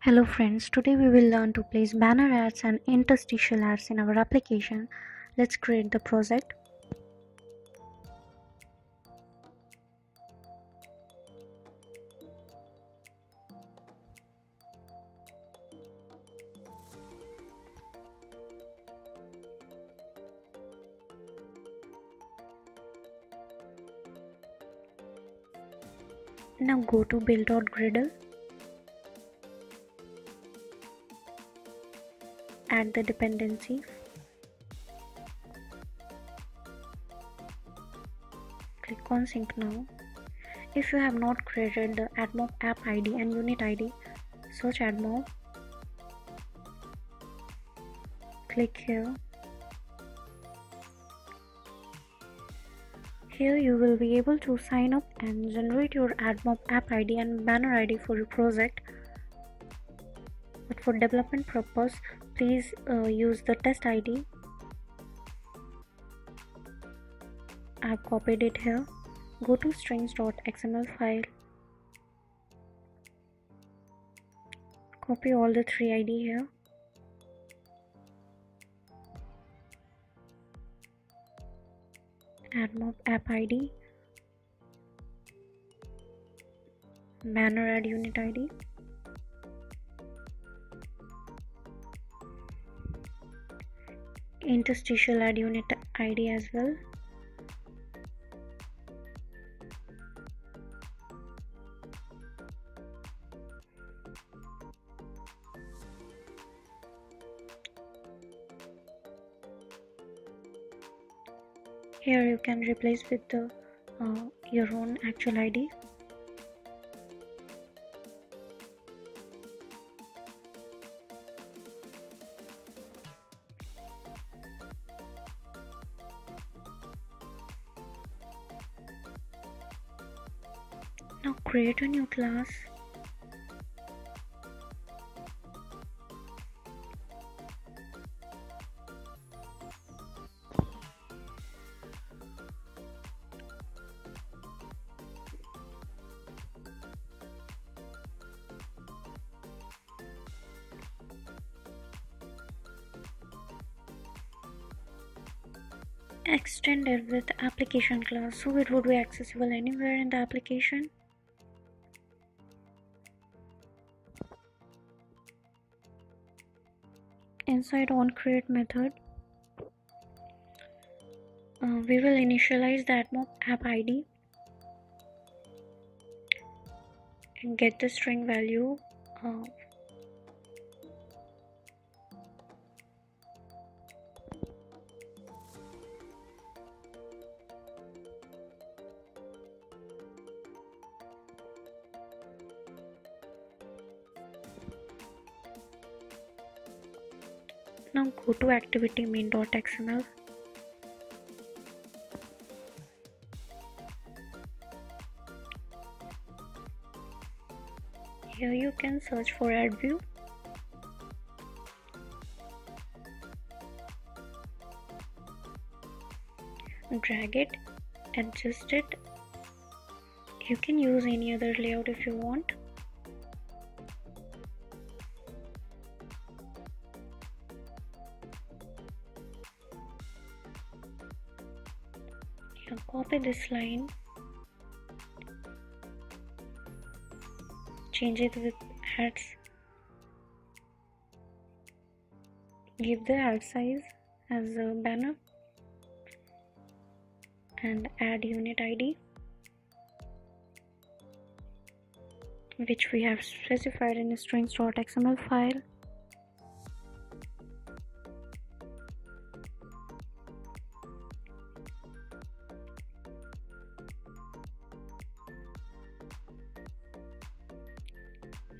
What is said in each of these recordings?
Hello friends, today we will learn to place banner ads and interstitial ads in our application. Let's create the project. Now go to build.gradle. Add the dependency. Click on sync now. If you have not created the AdMob app ID and unit ID, search AdMob. Click here. Here you will be able to sign up and generate your AdMob app ID and banner ID for your project. But for development purpose, please use the test ID. I've copied it here. Go to strings.xml file. Copy all the three ID here. AdMob app ID, banner ad unit ID, interstitial ad unit ID as well, here you can replace with the, your own actual ID. Now create a new class. Extend it with application class so it would be accessible anywhere in the application. Inside onCreate method, we will initialize the AdMob app ID and get the string value. Now go to activity main.xml. Here you can search for AdView. Drag it, adjust it. You can use any other layout if you want. Copy this line, change it with ads, give the ad size as a banner and add unit ID which we have specified in a strings.xml file.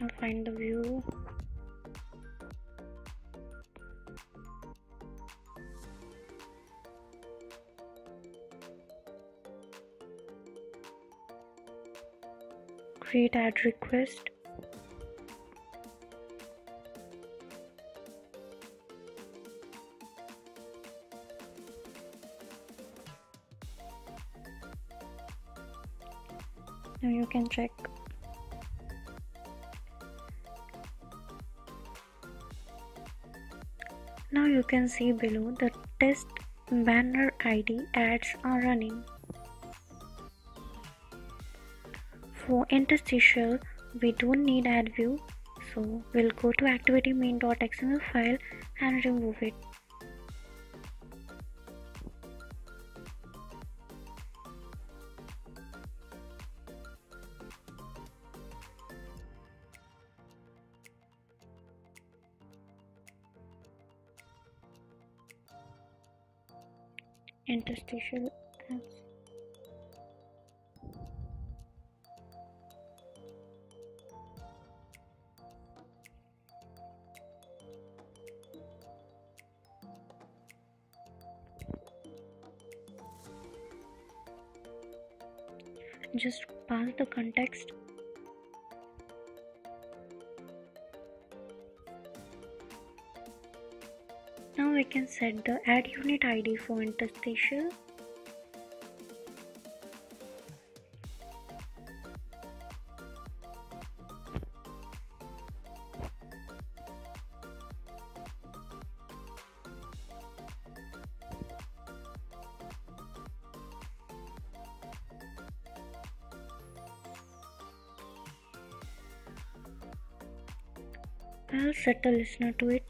Now find the view, create ad request, now you can check Now you can see below the test banner ID ads are running. For interstitial, we don't need AdView, so we'll go to activity main.xml file and remove it. Interstitial ads. Just pass the context. Now we can set the ad unit ID for interstitial. I'll set the listener to it.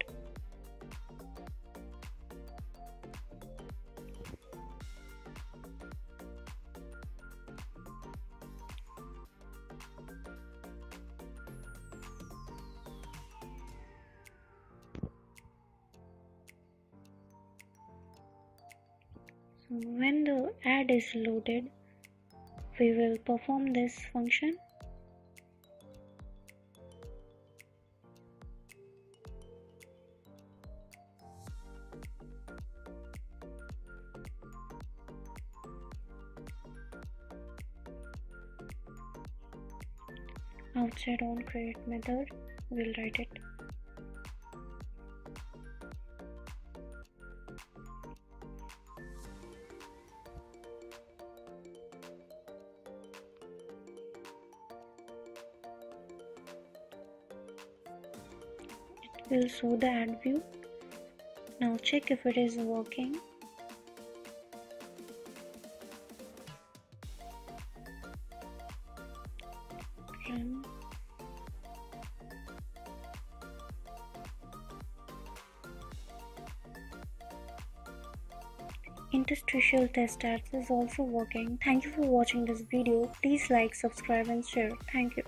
So when the ad is loaded, we will perform this function. Outside onCreate method, we'll write it. It will show the ad view. Now check if it is working. Interstitial test ads is also working. Thank you for watching this video. Please like, subscribe and share. Thank you.